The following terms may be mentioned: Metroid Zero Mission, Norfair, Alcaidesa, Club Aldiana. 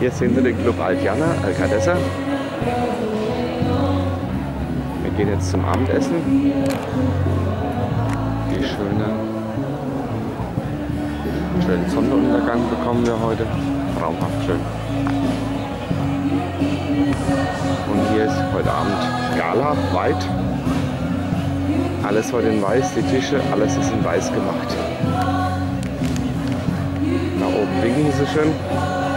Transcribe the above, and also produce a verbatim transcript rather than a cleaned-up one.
Hier sehen Sie den Club Aldiana, Alcaidesa. Wir gehen jetzt zum Abendessen. Die schöne, schönen Sonnenuntergang bekommen wir heute. Traumhaft schön. Und hier ist heute Abend Gala, White. Alles heute in Weiß, die Tische, alles ist in Weiß gemacht. Nach oben winken Sie schön.